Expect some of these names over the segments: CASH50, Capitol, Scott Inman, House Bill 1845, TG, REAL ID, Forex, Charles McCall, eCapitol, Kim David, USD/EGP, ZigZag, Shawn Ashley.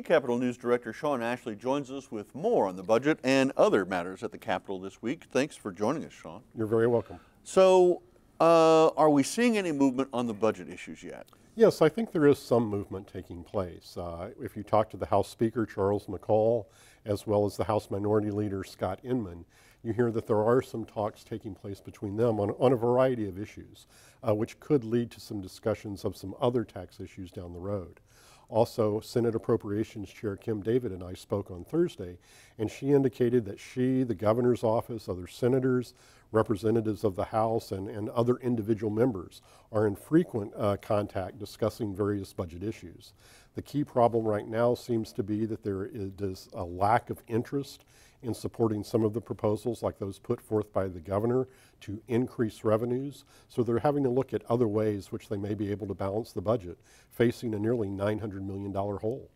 eCapitol News Director Shawn Ashley joins us with more on the budget and other matters at the Capitol this week. Thanks for joining us, Shawn. You're very welcome. So, are we seeing any movement on the budget issues yet? Yes, I think there is some movement taking place. If you talk to the House Speaker, Charles McCall, as well as the House Minority Leader, Scott Inman, you hear that there are some talks taking place between them on a variety of issues, which could lead to some discussions of some other tax issues down the road. Also, Senate Appropriations Chair Kim David and I spoke on Thursday, and she indicated that she, the governor's office, other senators, representatives of the House, and other individual members are in frequent contact discussing various budget issues. The key problem right now seems to be that there is a lack of interest in supporting some of the proposals like those put forth by the governor to increase revenues. So they're having to look at other ways which they may be able to balance the budget, facing a nearly $900 million hole.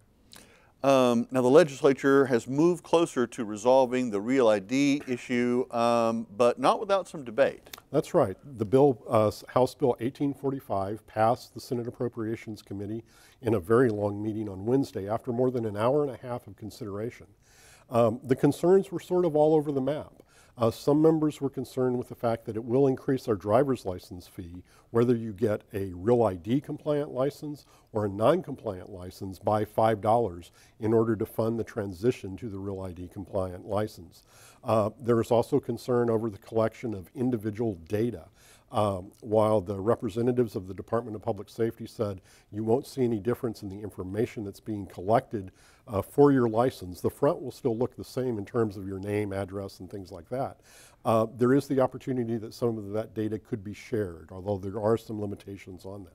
Now the legislature has moved closer to resolving the REAL ID issue, but not without some debate. That's right. The bill, House Bill 1845, passed the Senate Appropriations Committee in a very long meeting on Wednesday after more than an hour and a half of consideration. The concerns were sort of all over the map. Some members were concerned with the fact that it will increase our driver's license fee, whether you get a Real ID compliant license or a non-compliant license, by $5 in order to fund the transition to the Real ID compliant license. There is also concern over the collection of individual data. While the representatives of the Department of Public Safety said you won't see any difference in the information that's being collected for your license, the front will still look the same in terms of your name, address, and things like that. There is the opportunity that some of that data could be shared, although there are some limitations on that.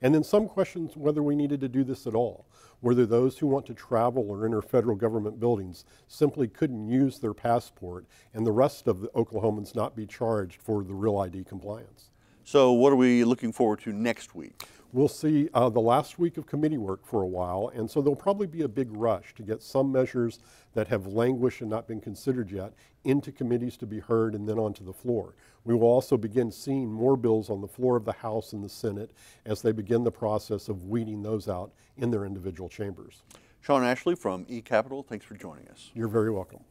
And then some questions whether we needed to do this at all, whether those who want to travel or enter federal government buildings simply couldn't use their passport and the rest of the Oklahomans not be charged for the Real ID compliance. So what are we looking forward to next week? We'll see the last week of committee work for a while, and so there'll probably be a big rush to get some measures that have languished and not been considered yet into committees to be heard and then onto the floor. We will also begin seeing more bills on the floor of the House and the Senate as they begin the process of weeding those out in their individual chambers. Shawn Ashley from eCapitol, thanks for joining us. You're very welcome.